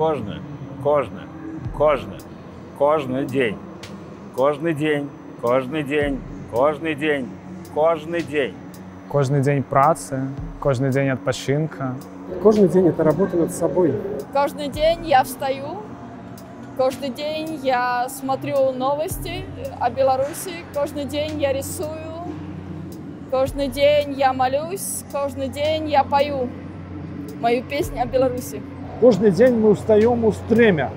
Кожны дзень. Кожны дзень, кожны дзень, кожны дзень, кожны дзень. Кожны дзень працы, кожны дзень отпочинка. Кожны дзень – это работа над собой. Кожны дзень я встаю, кожны дзень я смотрю новости о Беларуси, кожны дзень я рисую, кожны дзень я молюсь, кожны дзень я пою мою песню о Беларуси. Кожны дзень мы устаем у стремя.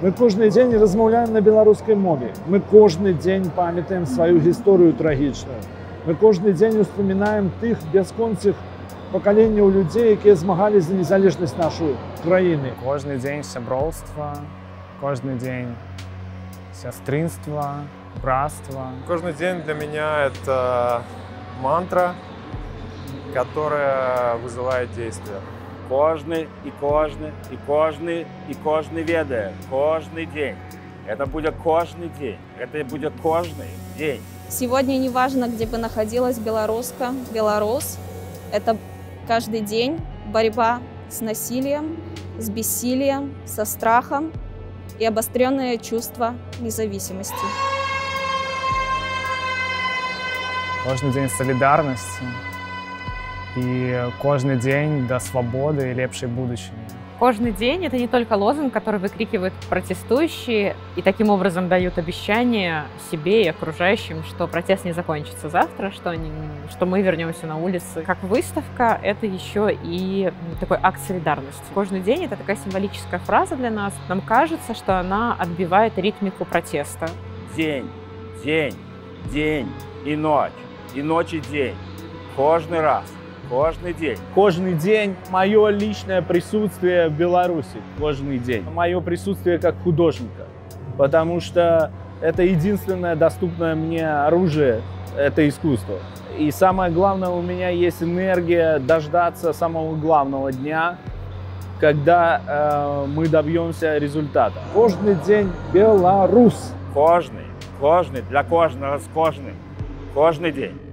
Мы кожны дзень размаўляем на беларускай мове. Мы кожны дзень памятаем свою гісторыю трагічную. Мы кожны дзень успамінаем тых бясконцых пакаленняў людзей, якія змагались за незалежнасць нашай краіны. Кожны дзень сяброўства, кожны дзень сястрынства, братства. Кожны дзень для меня это мантра, которая вызывает действие. Кожны и кожны, и кожны, и кожны ведая. Кожный день. Это будет кожный день. Это будет кожный день. Сегодня неважно, где бы находилась белоруска, белорус. Это каждый день борьба с насилием, с бессилием, со страхом и обостренное чувство независимости. Кожный день солидарности. И кожный день до свободы и лепшей будущего. Кожный день – это не только лозунг, который выкрикивают протестующие и таким образом дают обещание себе и окружающим, что протест не закончится завтра, что мы вернемся на улицы. Как выставка – это еще и такой акт солидарности. Кожный день – это такая символическая фраза для нас. Нам кажется, что она отбивает ритмику протеста. День, день, день и ночь и день. Кожный раз. Кожный день. Кожный день – мое личное присутствие в Беларуси. Кожный день. Мое присутствие как художника, потому что это единственное доступное мне оружие – это искусство. И самое главное, у меня есть энергия дождаться самого главного дня, когда мы добьемся результата. Кожный день – Беларусь. Кожный, кожный, для кожного с кожным. Кожный день.